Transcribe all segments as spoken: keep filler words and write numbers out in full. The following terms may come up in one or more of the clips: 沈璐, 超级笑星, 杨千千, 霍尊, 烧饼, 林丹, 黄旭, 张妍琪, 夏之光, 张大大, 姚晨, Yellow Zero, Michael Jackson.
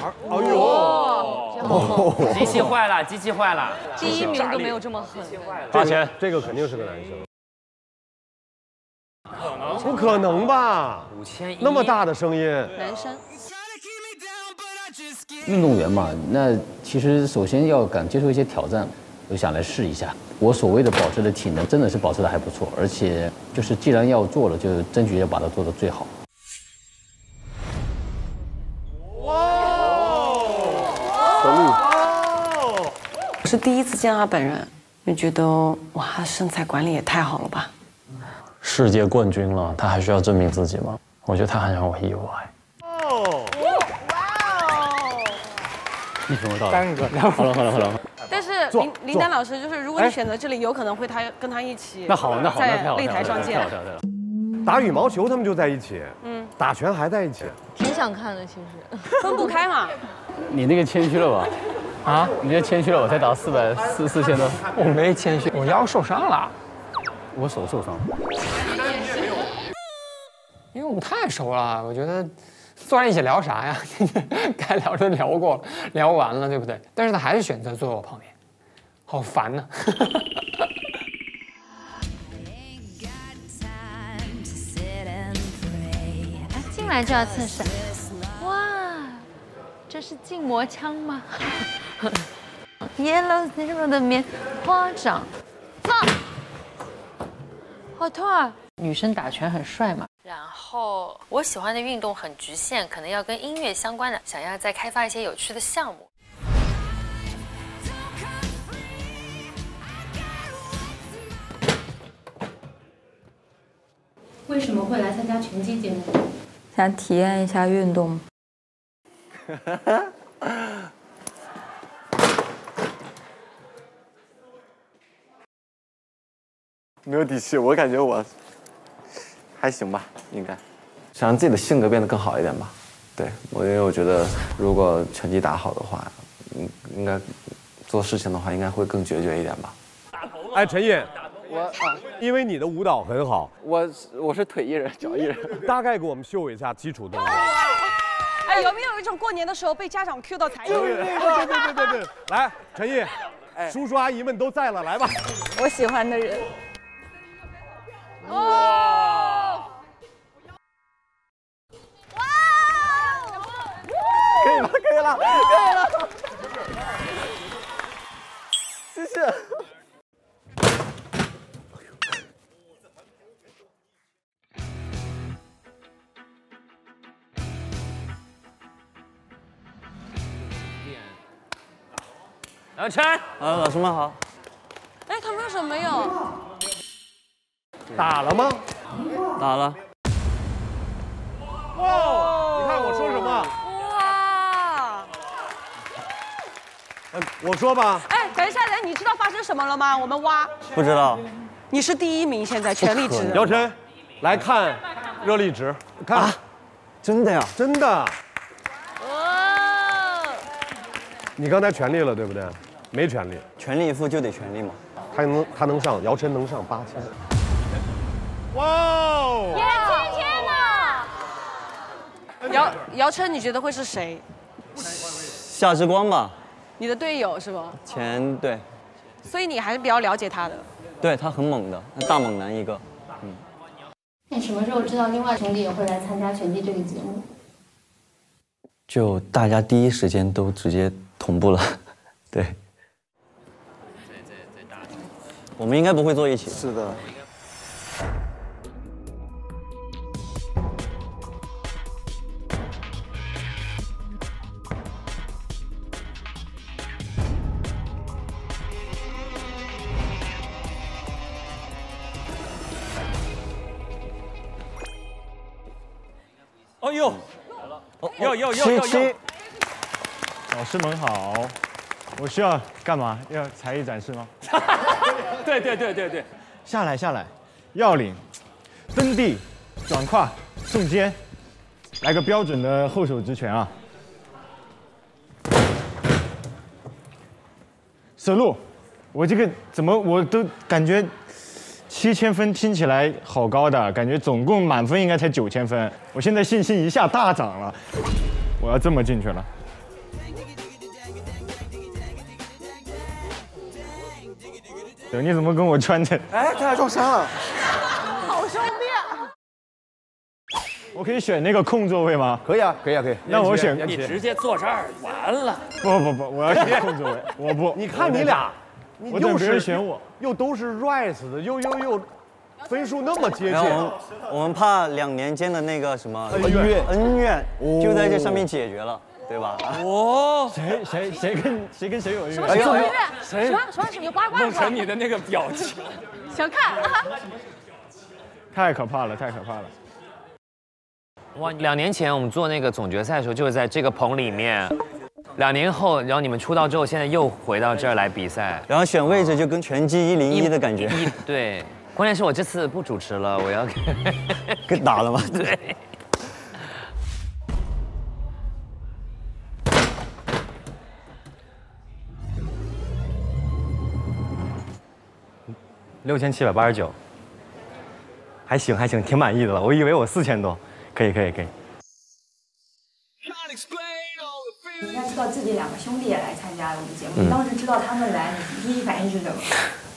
哎呦，机器坏了，机器坏了，第一名都没有这么狠。花钱，这个肯定是个男生。 可能不可能吧？五千一，那么大的声音，男生。运动员嘛，那其实首先要敢接受一些挑战，我想来试一下。我所谓的保持的体能，真的是保持的还不错，而且就是既然要做了，就争取要把它做的最好。哇哦！我是第一次见他本人，就觉得哇，他身材管理也太好了吧。 世界冠军了，他还需要证明自己吗？我觉得他很让我意外。哦，哇哦！一分到三个，好了好了好了。但是林林丹老师，就是如果你选择这里，有可能会他跟他一起。那好，那好，那在擂台上见。打羽毛球他们就在一起，嗯，打拳还在一起。挺想看的，其实分不开嘛。你那个谦虚了吧？啊，你这谦虚了，我才打四百四四千多。我没谦虚，我腰受伤了。 我手受伤了，因为我们太熟了，我觉得坐在一起聊啥呀？该聊的聊过了，聊完了，对不对？但是他还是选择坐在我旁边，好烦呐！进来就要测试，哇，这是筋膜枪吗？Yellow Zero 的棉花掌，放。 好痛啊！女生打拳很帅嘛。然后我喜欢的运动很局限，可能要跟音乐相关的，想要再开发一些有趣的项目。为什么会来参加拳击节目？想体验一下运动。没有底气，我感觉我还行吧，应该想让自己的性格变得更好一点吧。对，我因为我觉得，如果拳击打好的话，应应该做事情的话，应该会更决绝一点吧。哎，陈烨，我啊，因为你的舞蹈很好，我我是腿艺人，脚艺人，大概给我们秀一下基础动作。哎，有没有一种过年的时候被家长 Q 到才艺？对对对对对，来，陈烨，叔叔阿姨们都在了，来吧。我喜欢的人。 哦！哇！可以了，可以了，可以了！谢谢。老陈，呃，老师们好。哎，他们为什么没有？ 打了吗？打了。哇！你看我说什么？哇！哎，我说吧。哎，等一下，哎，你知道发生什么了吗？我们挖。不知道。你是第一名，现在全力值。姚晨，来看热力值，看。啊、真的呀？真的。哇！你刚才全力了，对不对？没全力。全力以赴就得全力嘛。他能，他能上，姚晨能上八千。 哇哦！杨千千呢？姚姚琛，你觉得会是谁？夏之光吧。你的队友是吧？前队。所以你还是比较了解他的。对他很猛的，大猛男一个。嗯。你什么时候知道另外兄弟也会来参加拳击这个节目？就大家第一时间都直接同步了，对。我们应该不会坐一起。是的。 哎呦，要要要要！七七，老师们好，我需要干嘛？要才艺展示吗？对对对对对，下来下来，要领，蹬地，转胯，送肩，来个标准的后手直拳啊！沈璐，我这个怎么我都感觉七千分听起来好高的，感觉总共满分应该才九千分。我现在信心一下大涨了，我要这么进去了。对，你怎么跟我穿的？哎，他俩撞衫了，好兄弟！我可以选那个空座位吗？可以啊，可以啊，可以。那我选，你直接坐这儿完了。不不不，我要选空座位，我不。你看你俩，你又是选我，又都是 rise 的，又又又。 分数那么接近，我们怕两年间的那个什么恩怨恩怨就在这上面解决了，对吧？哦，谁谁谁跟谁跟谁有恩怨？什么恩怨？谁？什么什么什么八卦？弄成你的那个表情，想看啊！太可怕了，太可怕了！哇，两年前我们做那个总决赛的时候，就是在这个棚里面。 两年后，然后你们出道之后，现在又回到这儿来比赛，然后选位置就跟拳击一零一的感觉。一对，关键是我这次不主持了，我要给打了吗？对。六千七百八十九，还行还行，挺满意的了。我以为我四千多，可以可以可以。 人家知道自己两个兄弟也来参加了我们节目，你当时知道他们来，你第一反应是什么？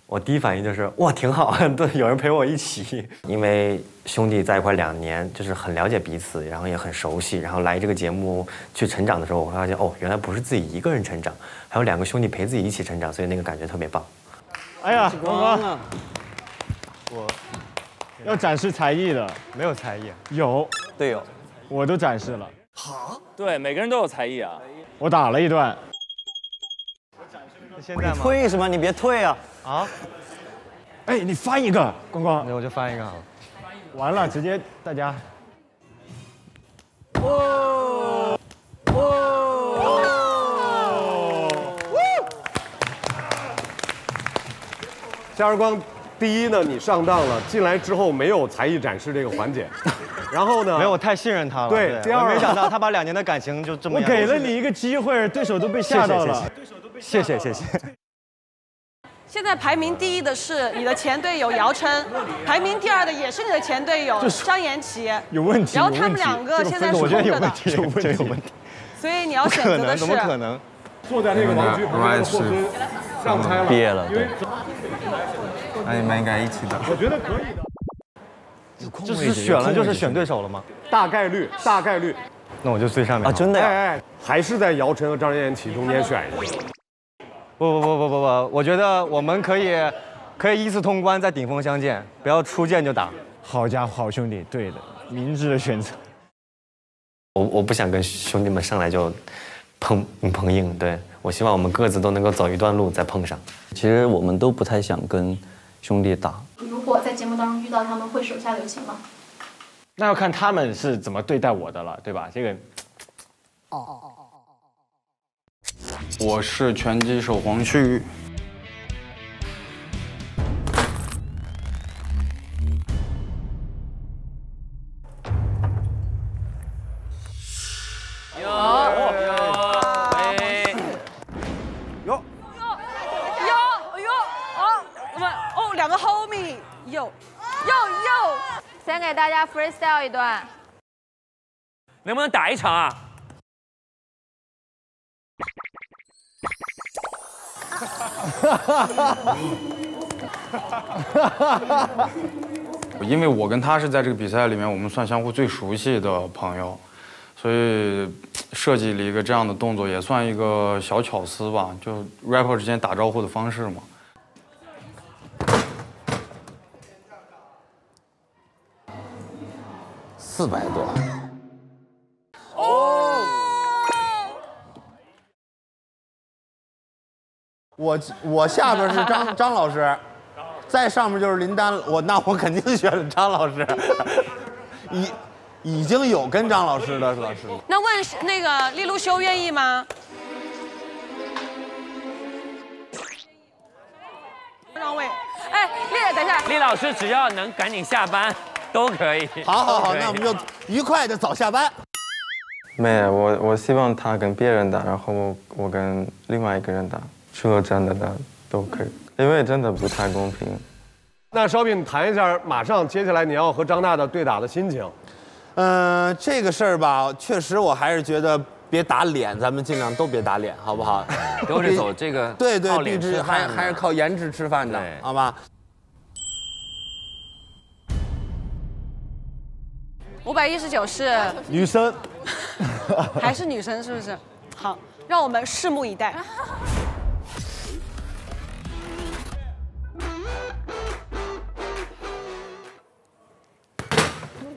我第一反应就是哇，挺好，对，有人陪我一起。因为兄弟在一块两年，就是很了解彼此，然后也很熟悉，然后来这个节目去成长的时候，我会发现哦，原来不是自己一个人成长，还有两个兄弟陪自己一起成长，所以那个感觉特别棒。哎呀，王哥，我要展示才艺的，没有才艺，有队友，我都展示了。 好，对，每个人都有才艺啊。我打了一段。现在吗？退什么？你别退啊！啊！哎，你翻一个，光光。那我就翻一个好了。完了，直接大家。哦哦！夏时光，第一呢，你上当了，进来之后没有才艺展示这个环节。然后呢？没有，我太信任他了。对，第二，没想到他把两年的感情就这么……我给了你一个机会，对手都被吓到了。对手都被吓到了。谢谢谢谢。现在排名第一的是你的前队友姚琛，排名第二的也是你的前队友张妍琪。有问题。然后他们两个现在是空着的。有问题，有问题。所以你要选择的是……怎么可能？坐在那个王局旁边的霍尊上台了，毕业了。对。那你们应该一起打。我觉得可以的。 这是选了就是选对手了吗？大概率，大概率。那我就最上面啊！真的呀！哎哎，还是在姚晨和张妍琪中间选一个。不不不不不不，我觉得我们可以，可以依次通关，在顶峰相见，不要初见就打。好家伙，好兄弟，对的，明智的选择。我我不想跟兄弟们上来就碰碰硬，对我希望我们各自都能够走一段路再碰上。其实我们都不太想跟兄弟打。 如果在节目当中遇到他们，会手下留情吗？那要看他们是怎么对待我的了，对吧？这个，哦哦哦哦哦哦！我是拳击手黄旭。有有有有有哦！我们哦，两个 homie。 哟哟哟！先给大家 freestyle 一段，能不能打一场啊？因为我跟他是在这个比赛里面，我们算相互最熟悉的朋友，所以设计了一个这样的动作，也算一个小巧思吧，就 rapper 之间打招呼的方式嘛。 四百多。哦，我我下边是张张老师，再上面就是林丹，我那我肯定选张老师，已已经有跟张老师的老师。那问那个利路修愿意吗？让位，哎，丽，等一下，李老师只要能赶紧下班。 都可以，好，好，好，那我们就愉快的早下班。没，我我希望他跟别人打，然后我跟另外一个人打，除了真的打都可以，因为真的不太公平。那烧饼谈一下，马上接下来你要和张大大对打的心情。嗯、呃，这个事儿吧，确实我还是觉得别打脸，咱们尽量都别打脸，好不好？留着走这个，对对，毕竟还还是靠颜值吃饭的，好吧？五百一十九是女生，还是女生是不是？好，让我们拭目以待。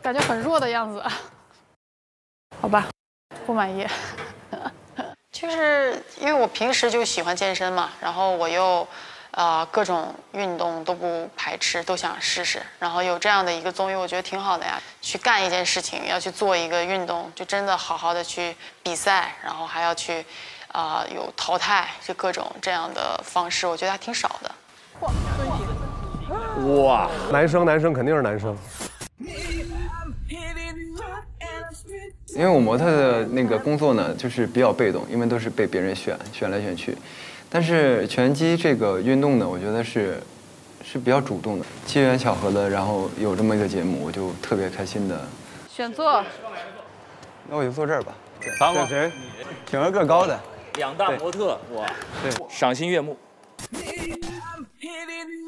感觉很弱的样子，好吧，不满意。就是因为我平时就喜欢健身嘛，然后我又，呃，各种运动都不排斥，都想试试。然后有这样的一个综艺，我觉得挺好的呀。去干一件事情，要去做一个运动，就真的好好的去比赛，然后还要去，啊、呃，有淘汰，就各种这样的方式，我觉得还挺少的。哇，哇，男生男生肯定是男生。 因为我模特的那个工作呢，就是比较被动，因为都是被别人选选来选去。但是拳击这个运动呢，我觉得是是比较主动的，机缘巧合的，然后有这么一个节目，我就特别开心的。选座，那我就坐这儿吧。好，选谁？选个个高的。两大模特，我对，赏心悦目。